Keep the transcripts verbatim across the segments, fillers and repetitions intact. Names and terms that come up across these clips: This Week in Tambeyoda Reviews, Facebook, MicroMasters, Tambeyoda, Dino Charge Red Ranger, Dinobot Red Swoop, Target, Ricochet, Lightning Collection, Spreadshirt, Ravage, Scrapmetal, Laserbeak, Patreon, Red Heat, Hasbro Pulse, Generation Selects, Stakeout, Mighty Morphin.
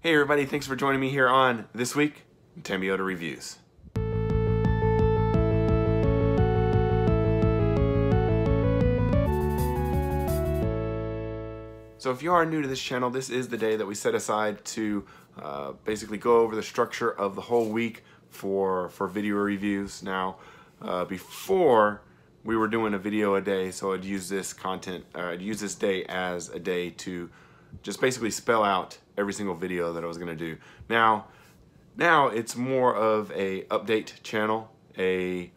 Hey everybody, thanks for joining me here on This Week in Tambeyoda Reviews. So if you are new to this channel, this is the day that we set aside to uh, basically go over the structure of the whole week for, for video reviews. Now, uh, before we were doing a video a day, so I'd use this content, uh, I'd use this day as a day to just basically spell out every single video that I was gonna do. Now, now it's more of a update channel, a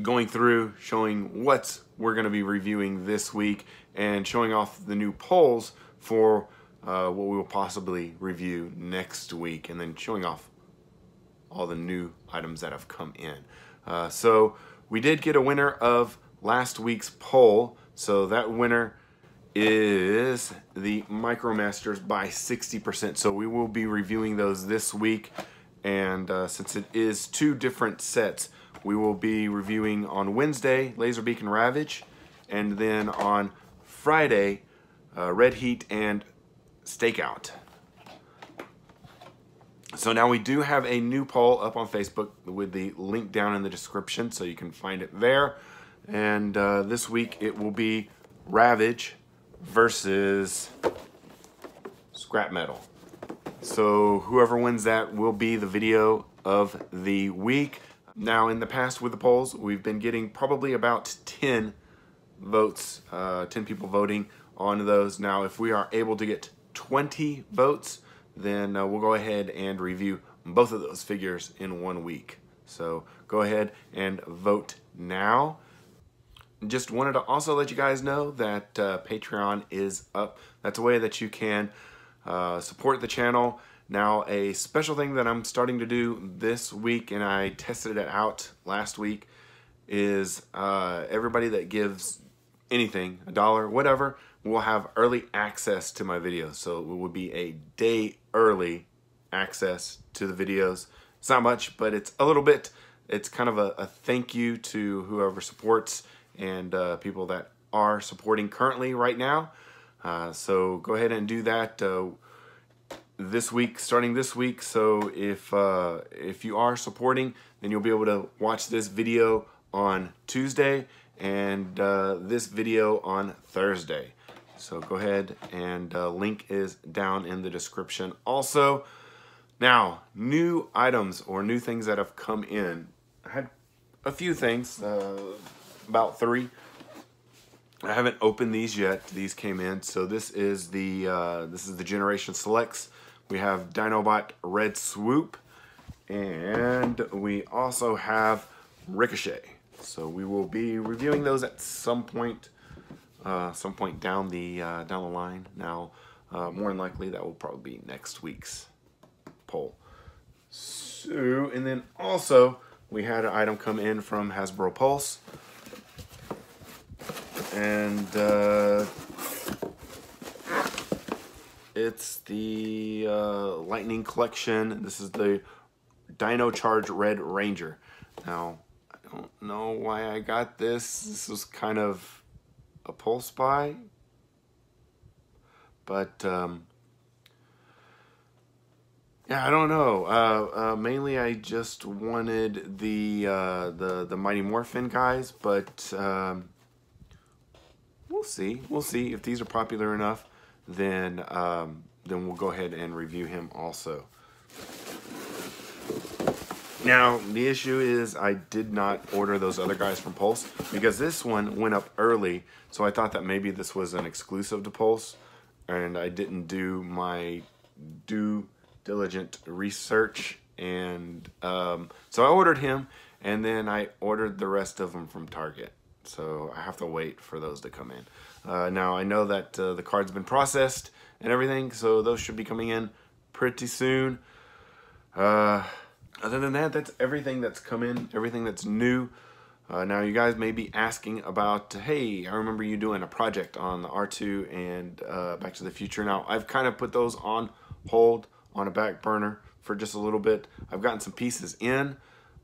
going through, showing what we're gonna be reviewing this week and showing off the new polls for uh, what we will possibly review next week, and then showing off all the new items that have come in. Uh, so we did get a winner of last week's poll. So that winner is the MicroMasters by sixty percent. So we will be reviewing those this week, and uh, since it is two different sets, we will be reviewing on Wednesday Laserbeak and Ravage, and then on Friday uh, Red Heat and Stakeout. So now we do have a new poll up on Facebook with the link down in the description, so you can find it there. And uh, this week it will be Ravage versus Scrap Metal. So whoever wins that will be the video of the week. Now, in the past with the polls, we've been getting probably about ten votes, uh, ten people voting on those. Now, if we are able to get twenty votes, then uh, we'll go ahead and review both of those figures in one week. So go ahead and vote now. Just wanted to also let you guys know that uh, Patreon is up. That's a way that you can uh, support the channel. Now, a special thing that I'm starting to do this week, and I tested it out last week, is uh, everybody that gives anything, a dollar, whatever, will have early access to my videos. So it will be a day early access to the videos. It's not much, but it's a little bit. It's kind of a, a thank you to whoever supports and uh, people that are supporting currently right now. Uh, so go ahead and do that uh, this week, starting this week. So if, uh, if you are supporting, then you'll be able to watch this video on Tuesday and uh, this video on Thursday. So go ahead, and uh, link is down in the description also. Now, new items or new things that have come in. I had a few things. Uh, about three. I haven't opened these yet. These came in. So this is the uh, this is the Generation Selects. We have Dinobot Red Swoop, and we also have Ricochet. So we will be reviewing those at some point, uh, some point down the uh, down the line. Now, uh, more than likely that will probably be next week's poll. So, and then also we had an item come in from Hasbro Pulse. And uh, it's the uh, Lightning Collection. This is the Dino Charge Red Ranger. Now, I don't know why I got this. This was kind of a Pulse buy, but um, yeah, I don't know. Uh, uh, mainly, I just wanted the uh, the the Mighty Morphin guys, but. Um, We'll see. We'll see if these are popular enough. Then, um, then we'll go ahead and review him also. Now, the issue is I did not order those other guys from Pulse because this one went up early. So I thought that maybe this was an exclusive to Pulse, and I didn't do my due diligent research. And um, so I ordered him, and then I ordered the rest of them from Target. So I have to wait for those to come in. Uh, now, I know that uh, the card's been processed and everything, so those should be coming in pretty soon. Uh, other than that, that's everything that's come in, everything that's new. Uh, now, you guys may be asking about, hey, I remember you doing a project on the R two and uh, Back to the Future. Now, I've kind of put those on hold, on a back burner for just a little bit. I've gotten some pieces in.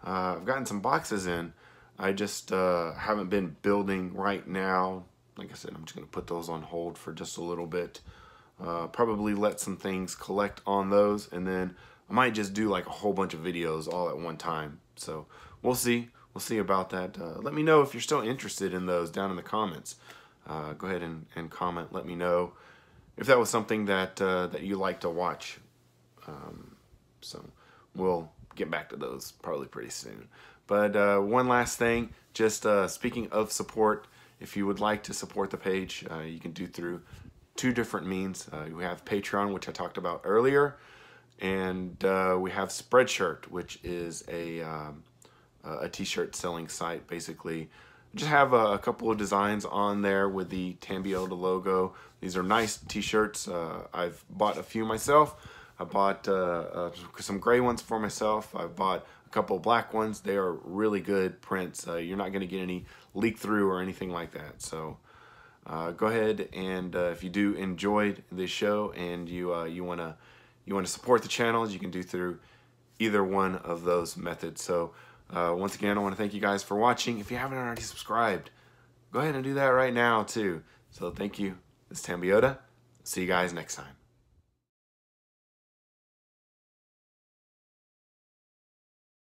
Uh, I've gotten some boxes in. I just uh, haven't been building right now. Like I said, I'm just gonna put those on hold for just a little bit. Uh, probably let some things collect on those, and then I might just do like a whole bunch of videos all at one time. So we'll see. We'll see about that. Uh, let me know if you're still interested in those down in the comments. Uh, go ahead and, and comment. Let me know if that was something that uh, that you like to watch. Um, so we'll get back to those probably pretty soon. But uh, one last thing, just uh, speaking of support, if you would like to support the page, uh, you can do through two different means. Uh, we have Patreon, which I talked about earlier, and uh, we have Spreadshirt, which is a um, a t-shirt selling site. Basically, just have a, a couple of designs on there with the Tambeyoda logo. These are nice t-shirts. Uh, I've bought a few myself. I bought uh, uh, some gray ones for myself. I bought a couple of black ones. They are really good prints. Uh, you're not going to get any leak through or anything like that. So uh, go ahead and uh, if you do enjoy this show and you uh, you wanna you wanna support the channel, you can do through either one of those methods. So uh, once again, I want to thank you guys for watching. If you haven't already subscribed, go ahead and do that right now too. So thank you. This is Tambeyoda. See you guys next time.